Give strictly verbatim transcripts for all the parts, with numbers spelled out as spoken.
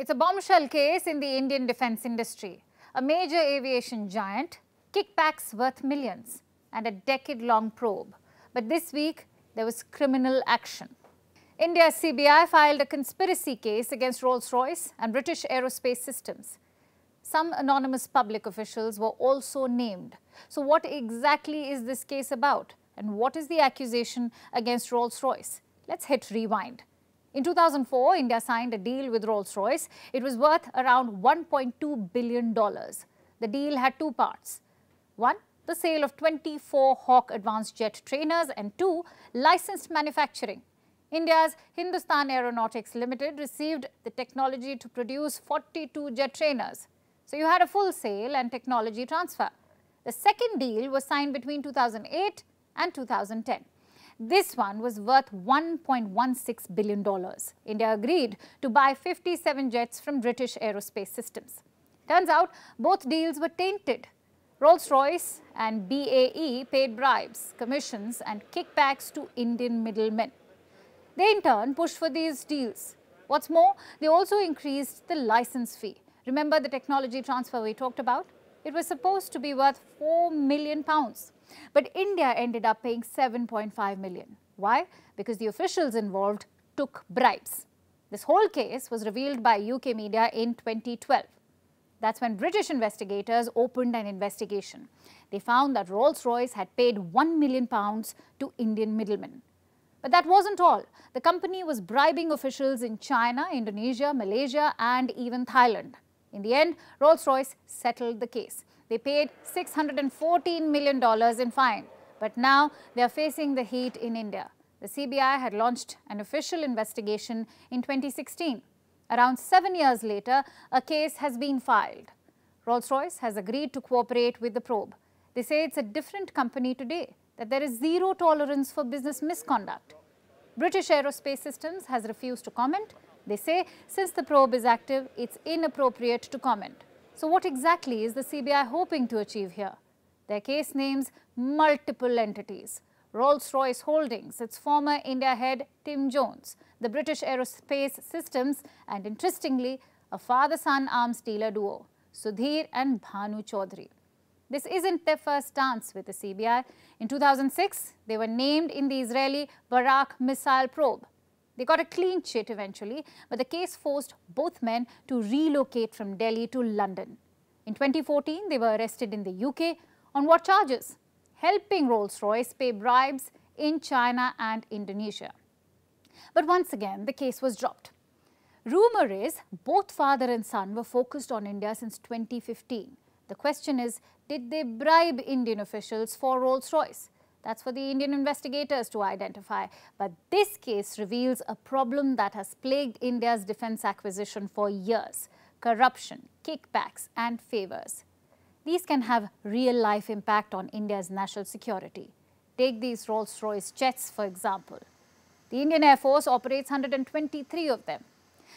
It's a bombshell case in the Indian defense industry. A major aviation giant, kickbacks worth millions, and a decade-long probe. But this week, there was criminal action. India's C B I filed a conspiracy case against Rolls-Royce and British Aerospace Systems. Some anonymous public officials were also named. So what exactly is this case about? And what is the accusation against Rolls-Royce? Let's hit rewind. In two thousand four, India signed a deal with Rolls-Royce. It was worth around one point two billion dollars. The deal had two parts. One, the sale of twenty-four Hawk advanced jet trainers, and two, licensed manufacturing. India's Hindustan Aeronautics Limited received the technology to produce forty-two jet trainers. So you had a full sale and technology transfer. The second deal was signed between two thousand eight and two thousand ten. This one was worth one point one six billion dollars. India agreed to buy fifty-seven jets from British Aerospace Systems. Turns out both deals were tainted. Rolls-Royce and B A E paid bribes, commissions and kickbacks to Indian middlemen. They in turn pushed for these deals. What's more, they also increased the license fee. Remember the technology transfer we talked about? It was supposed to be worth four million pounds. But India ended up paying seven point five million. Why? Because the officials involved took bribes. This whole case was revealed by U K media in twenty twelve. That's when British investigators opened an investigation. They found that Rolls-Royce had paid one million pounds to Indian middlemen. But that wasn't all. The company was bribing officials in China, Indonesia, Malaysia, and even Thailand. In the end, Rolls-Royce settled the case. They paid six hundred fourteen million dollars in fine. But now they are facing the heat in India. The C B I had launched an official investigation in twenty sixteen. Around seven years later, a case has been filed. Rolls-Royce has agreed to cooperate with the probe. They say it's a different company today, that there is zero tolerance for business misconduct. British Aerospace Systems has refused to comment. They say since the probe is active, it's inappropriate to comment. So what exactly is the C B I hoping to achieve here? Their case names multiple entities. Rolls-Royce Holdings, its former India head Tim Jones, the British Aerospace Systems, and interestingly, a father-son arms dealer duo, Sudhir and Bhanu Chaudhary. This isn't their first dance with the C B I. In two thousand six, they were named in the Israeli Barak missile probe. They got a clean sheet eventually, but the case forced both men to relocate from Delhi to London. In twenty fourteen, they were arrested in the U K. On what charges? Helping Rolls-Royce pay bribes in China and Indonesia. But once again, the case was dropped. Rumour is both father and son were focused on India since twenty fifteen. The question is, did they bribe Indian officials for Rolls-Royce? That's for the Indian investigators to identify. But this case reveals a problem that has plagued India's defence acquisition for years. Corruption, kickbacks and favours. These can have real-life impact on India's national security. Take these Rolls-Royce jets, for example. The Indian Air Force operates one hundred twenty-three of them.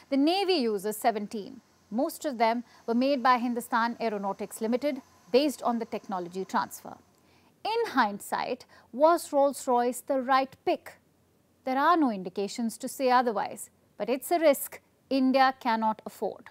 The Navy uses seventeen. Most of them were made by Hindustan Aeronautics Limited based on the technology transfer. In hindsight, was Rolls-Royce the right pick? There are no indications to say otherwise, but it's a risk India cannot afford.